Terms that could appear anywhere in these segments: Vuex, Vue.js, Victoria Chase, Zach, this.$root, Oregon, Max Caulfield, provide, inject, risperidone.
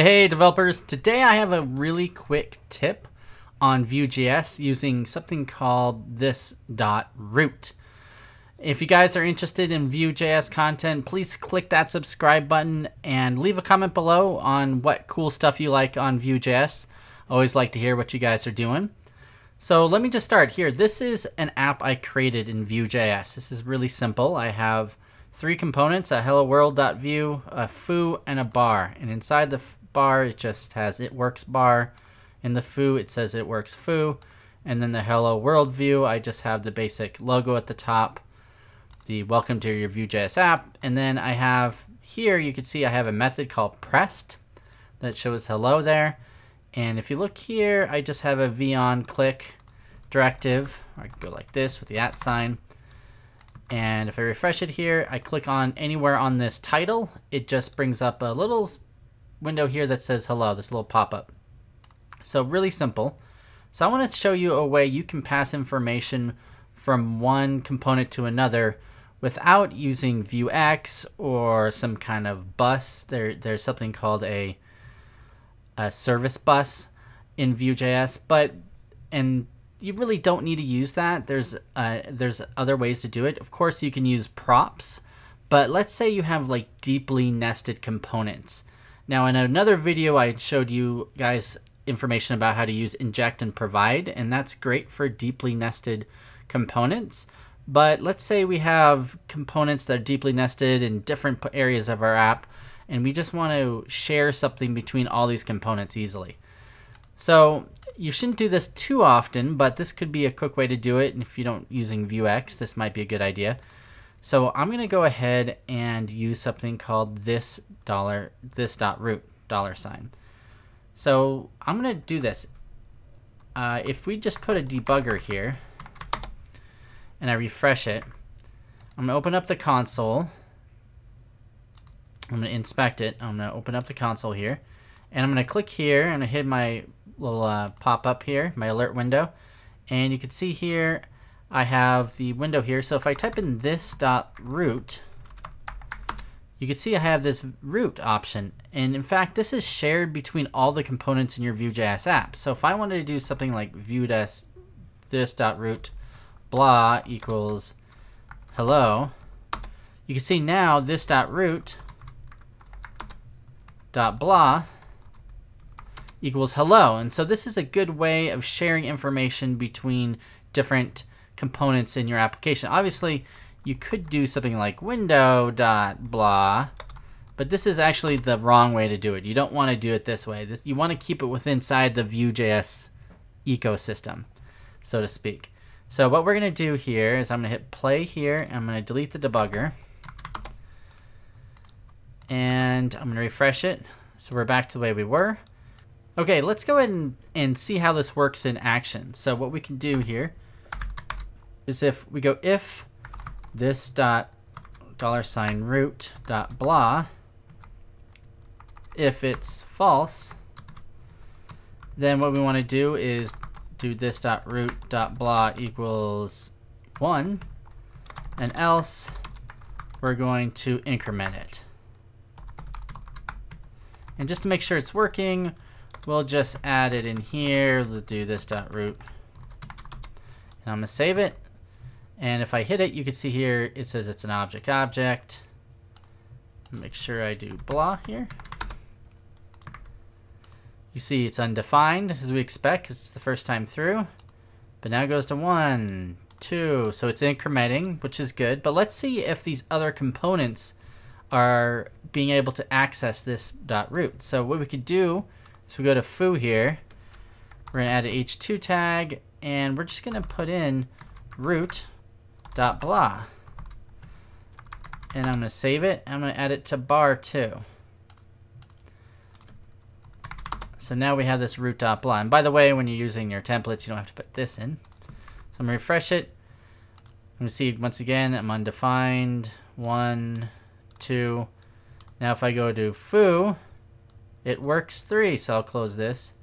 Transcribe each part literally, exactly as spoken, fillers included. Hey developers, today I have a really quick tip on Vue.js using something called this.$root. If you guys are interested in Vue.js content, please click that subscribe button and leave a comment below on what cool stuff you like on Vue.js. I always like to hear what you guys are doing. So let me just start here. This is an app I created in Vue.js. This is really simple. I have three components, a hello world.vue, a foo, and a bar. And inside the bar, it just has it works bar. In the foo, it says it works foo. And then the hello world view, I just have the basic logo at the top, the welcome to your Vue.js app. And then I have here, you can see I have a method called pressed that shows hello there. And if you look here, I just have a v on click directive. I can go like this with the at sign. And if I refresh it here, I click on anywhere on this title, it just brings up a little window here that says hello, this little pop-up. So really simple. So I want to show you a way you can pass information from one component to another without using Vuex or some kind of bus. There, there's something called a, a service bus in Vue.js, but and you really don't need to use that. There's uh, there's other ways to do it. Of course, you can use props, but let's say you have like deeply nested components. Now, in another video, I showed you guys information about how to use inject and provide, and that's great for deeply nested components. But let's say we have components that are deeply nested in different areas of our app, and we just want to share something between all these components easily. So you shouldn't do this too often, but this could be a quick way to do it. And if you don't using Vuex, this might be a good idea. So I'm going to go ahead and use something called this dollar, this dot root dollar sign. So I'm going to do this. Uh, if we just put a debugger here and I refresh it, I'm going to open up the console. I'm going to inspect it. I'm going to open up the console here, and I'm going to click here and I hit my little uh, pop up here, my alert window, and you can see here I have the window here. So if I type in this.root, you can see I have this root option, and in fact this is shared between all the components in your Vue.js app. So if I wanted to do something like view this.root blah equals hello, you can see now this.root dot blah equals hello. And so this is a good way of sharing information between different components in your application. Obviously, you could do something like window dot blah, but this is actually the wrong way to do it. You don't want to do it this way. This, you want to keep it within inside the Vue.js ecosystem, so to speak. So what we're going to do here is I'm going to hit play here, and I'm going to delete the debugger, and I'm going to refresh it. So we're back to the way we were. Okay, let's go ahead and, and see how this works in action. So what we can do here is if we go if this dot dollar sign root dot blah, if it's false, then what we want to do is do this dot root dot blah equals one, and else we're going to increment it. And just to make sure it's working, we'll just add it in here. We'll do this dot root, and I'm gonna save it. And if I hit it, you can see here it says it's an object object. Make sure I do blah here. You see it's undefined as we expect because it's the first time through. But now it goes to one, two, so it's incrementing, which is good. But let's see if these other components are being able to access this dot root. So what we could do, so we go to foo here, we're gonna add an H two tag, and we're just gonna put in root dot blah. And I'm gonna save it, I'm gonna add it to bar too. So now we have this root dot blah. And by the way, when you're using your templates, you don't have to put this in. So I'm gonna refresh it. I'm gonna see once again, I'm undefined, one, two. Now if I go to foo, it works three, so I'll close this.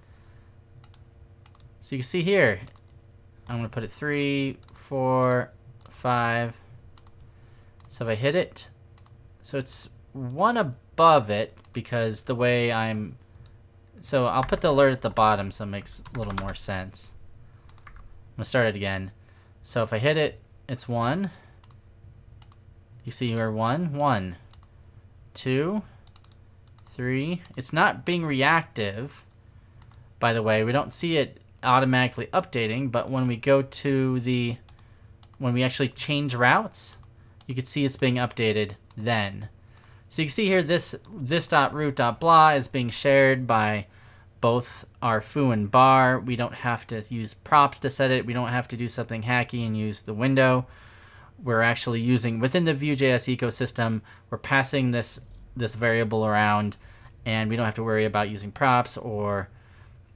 So you can see here, I'm gonna put it three, four, five. So if I hit it, so it's one above it because the way I'm So I'll put the alert at the bottom so it makes a little more sense. I'm gonna start it again. So if I hit it, it's one. You see we're one, one, two, three. It's not being reactive, by the way. We don't see it automatically updating, but when we go to the, when we actually change routes, you can see it's being updated then. So you can see here this this.root.blah is being shared by both our foo and bar. We don't have to use props to set it. We don't have to do something hacky and use the window. We're actually using, within the Vue.js ecosystem, we're passing this, this variable around, and we don't have to worry about using props or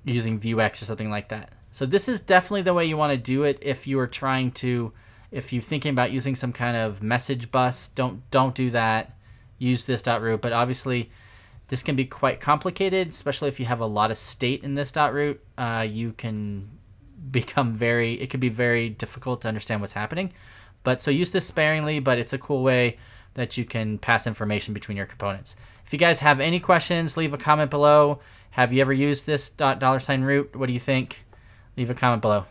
using Vuex or something like that. So this is definitely the way you want to do it if you are trying to, if you're thinking about using some kind of message bus, don't, don't do that. Use this.root, but obviously this can be quite complicated, especially if you have a lot of state in this.root. Uh, you can become very, it can be very difficult to understand what's happening. But so use this sparingly, but it's a cool way that you can pass information between your components. If you guys have any questions, leave a comment below. Have you ever used this dot dollar sign root? What do you think? Leave a comment below.